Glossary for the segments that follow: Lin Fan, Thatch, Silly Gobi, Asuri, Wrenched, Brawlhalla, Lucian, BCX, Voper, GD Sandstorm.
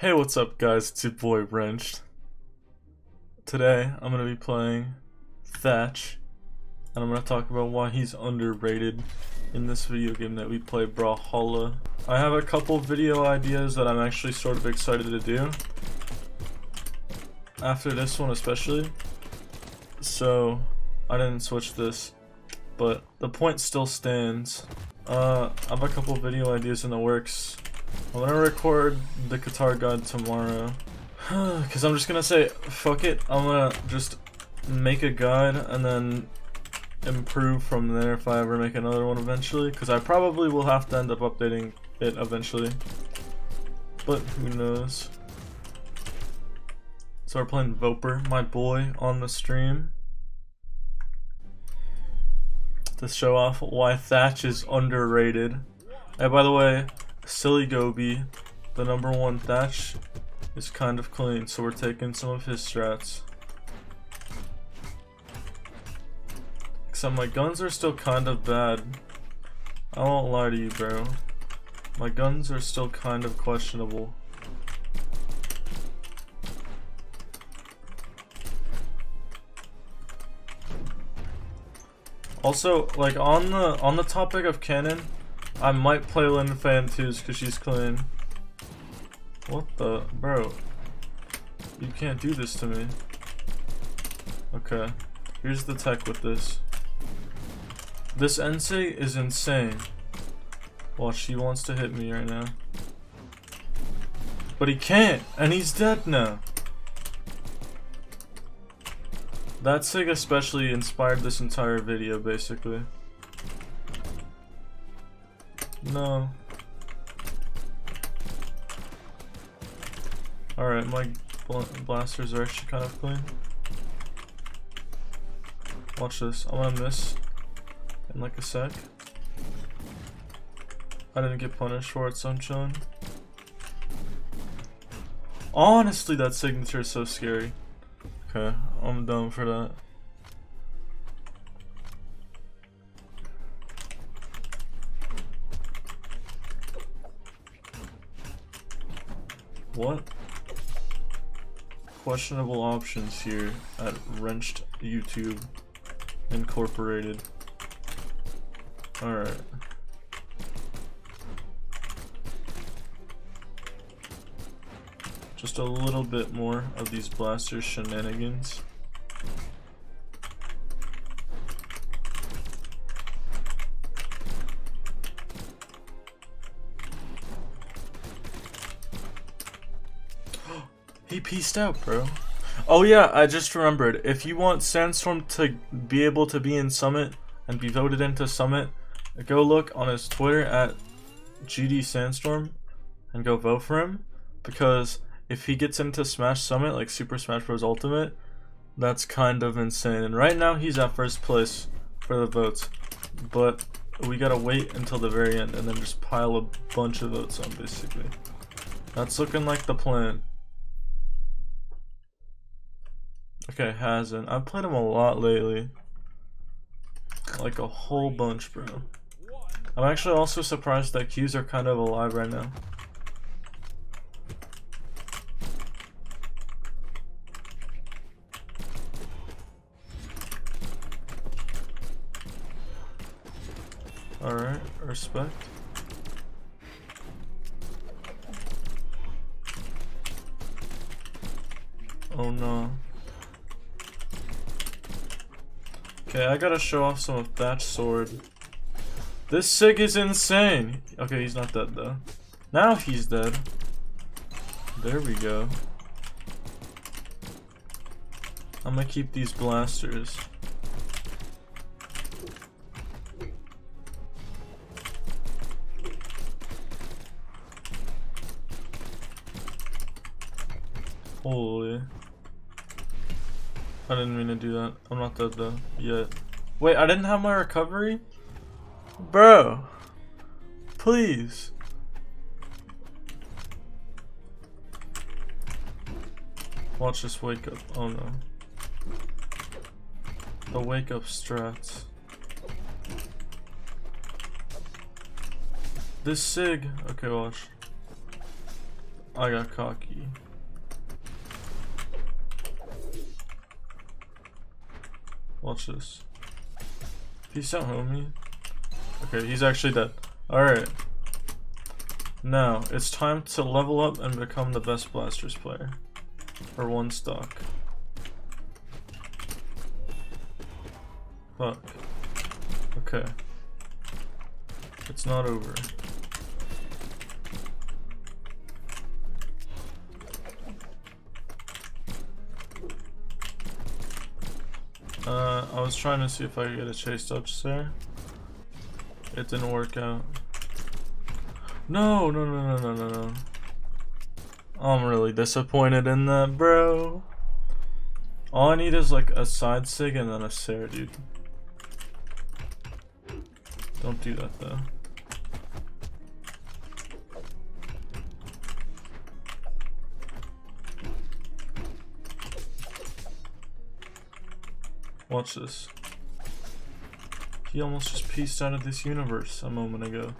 Hey, what's up guys, it's your boy Wrenched. Today I'm going to be playing Thatch, and I'm going to talk about why he's underrated in this video game that we play, Brawlhalla. I have a couple video ideas that I'm actually sort of excited to do after this one especially, so I didn't switch this, but the point still stands. I have a couple video ideas in the works. I'm gonna record the Qatar God tomorrow because I'm just gonna say fuck it, I'm gonna just make a guide and then improve from there if I ever make another one eventually, because I probably will have to end up updating it eventually, but who knows. So we're playing Voper, my boy, on the stream to show off why Thatch is underrated. And by the way, Silly Gobi, the #1 Thatch, is kind of clean, so we're taking some of his strats. Except my guns are still kind of bad. I won't lie to you, bro. My guns are still kind of questionable. Also, like on the topic of canon, I might play Lin Fan too, because she's clean. What the? Bro. You can't do this to me. Okay. Here's the tech with this. This NC is insane. Well, she wants to hit me right now. But he can't! And he's dead now! That sig especially inspired this entire video, basically. No. Alright, my blasters are actually kind of clean. Watch this. I'm gonna miss in like a sec. I didn't get punished for it, so I'm chilling. Honestly, that signature is so scary. Okay, I'm down for that. What? Questionable options here at Wrenched YouTube Incorporated. Alright. Just a little bit more of these blaster shenanigans. He peaced out, bro. Oh yeah, I just remembered. If you want Sandstorm to be able to be in Summit and be voted into Summit, go look on his Twitter at GD Sandstorm and go vote for him, because if he gets into Smash Summit, like Super Smash Bros. Ultimate, that's kind of insane. And right now he's at first place for the votes, but we gotta wait until the very end and then just pile a bunch of votes on, basically. That's looking like the plan. Okay, hasn't. I've played him a lot lately. Like a whole bunch, bro. I'm actually also surprised that Qs are kind of alive right now. Alright, respect. Oh no. Okay, I gotta show off some of Thatch's sword. This sig is insane! Okay, he's not dead though. Now he's dead. There we go. I'm gonna keep these blasters. Holy. I didn't mean to do that. I'm not dead though, yet. Wait, I didn't have my recovery? Bro! Please! Watch this wake up. Oh no. The wake up strats. This sig. Okay, watch. I got cocky. Watch this. Peace out, homie. Okay, he's actually dead. Alright. Now, it's time to level up and become the best Blasters player. Or one stock. Fuck. Okay. It's not over. I was trying to see if I could get a chase touch there. It didn't work out. No. I'm really disappointed in that, bro. All I need is like a side sig and then a Sarah, dude. Don't do that though. Watch this. He almost just peaced out of this universe a moment ago.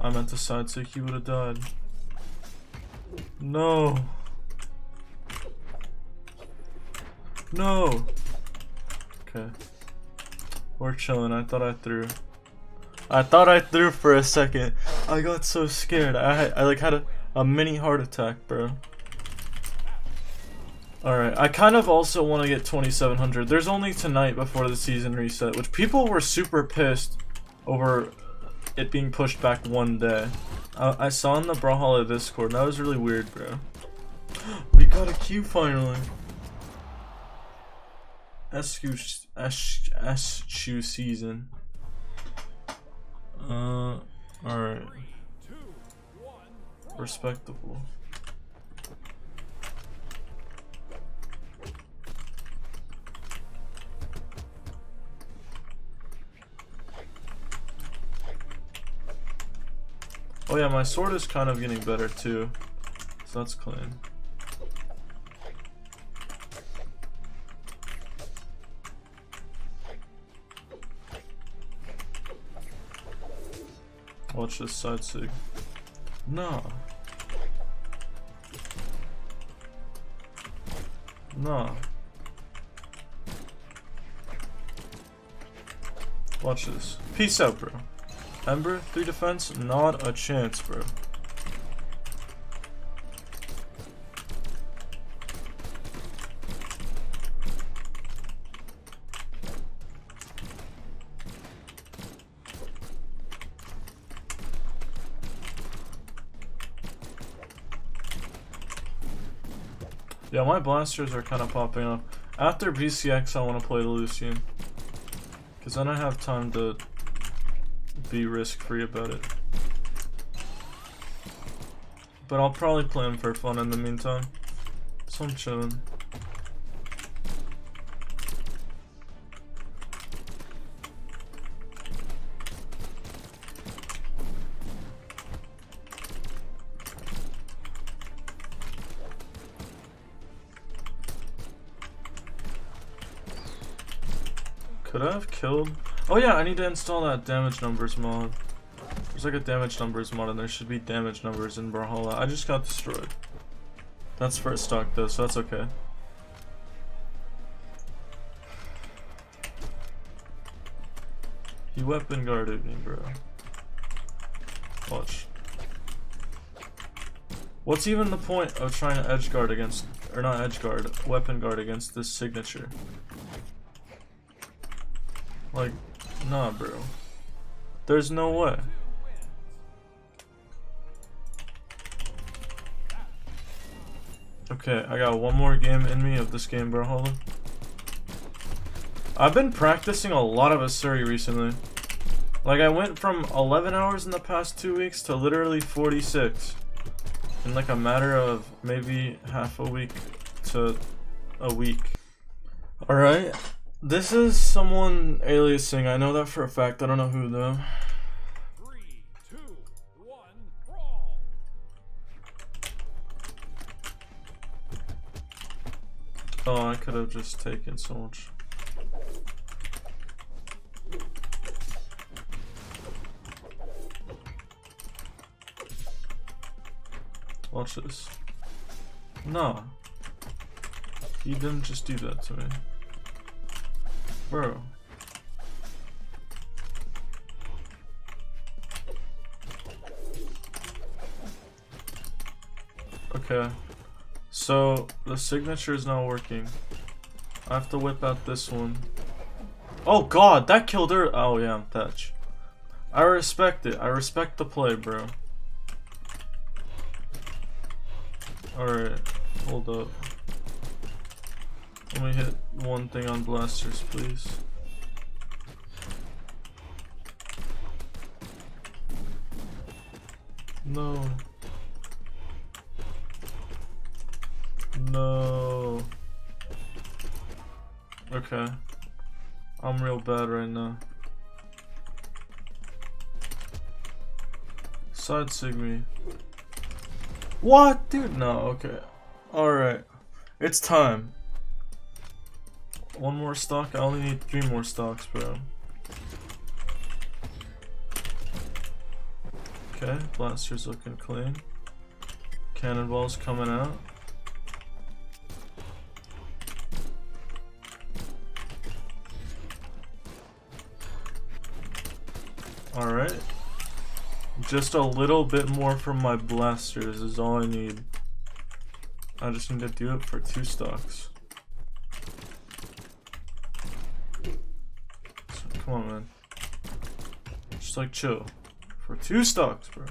I meant to side sig, he would have died. No. No. Okay. We're chilling. I thought I threw for a second. I got so scared. I like had a mini heart attack, bro. Alright, I kind of also want to get 2,700. There's only tonight before the season reset, which people were super pissed over it being pushed back one day. I saw in the Brawlhalla Discord, and that was really weird, bro. We got a Q finally. SQ season. Alright. Respectable. Oh yeah, my sword is kind of getting better too, so that's clean. Watch this side sig. No. Watch this. Peace out, bro. Ember, 3 defense, not a chance, bro. Yeah, my blasters are kind of popping up. After BCX, I want to play the Lucian. Because then I have time to be risk-free about it, but I'll probably play him for fun in the meantime, so I'm chilling. Could I have killed? Oh yeah, I need to install that damage numbers mod. There's like a damage numbers mod and there should be damage numbers in Brawlhalla. I just got destroyed. That's first stock though, so that's okay. He weapon guarded me, bro. Watch. What's even the point of trying to edge guard against, or not edge guard, weapon guard against this signature? Like, nah, bro. There's no way. Okay, I got one more game in me of this game, bro. Hold on. I've been practicing a lot of Asuri recently. Like, I went from 11 hours in the past 2 weeks to literally 46. In like a matter of maybe half a week to a week. Alright. This is someone aliasing, I know that for a fact, I don't know who though. 3, 2, 1, brawl. Oh, I could have just taken so much. Watch this. No. You didn't just do that to me. Bro. Okay. So, the signature is not working. I have to whip out this one. Oh god, that killed her! Oh yeah, I'm Thatch. I respect it. I respect the play, bro. Alright, hold up. Let me hit one thing on blasters, please. No. No. Okay. I'm real bad right now. Side sig me. What, dude? No, okay. Alright. It's time. One more stock? I only need 3 more stocks, bro. Okay, blaster's looking clean. Cannonball's coming out. Alright. Just a little bit more from my blasters is all I need. I just need to do it for 2 stocks. So, come on, man. Just like chill. For 2 stocks, bro.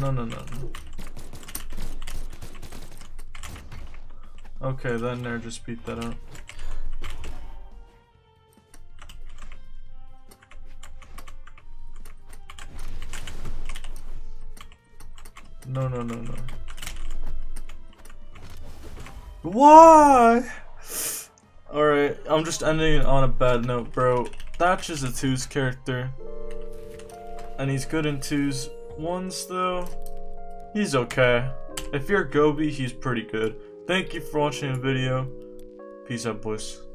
No, no, no, no. Okay, that nerd just beat that up. No, no, no, no. Why? Alright, I'm just ending it on a bad note, bro. Thatch is a 2s character. And he's good in 2s. 1s, though, he's okay. If you're Gobi, he's pretty good. Thank you for watching the video. Peace out, boys.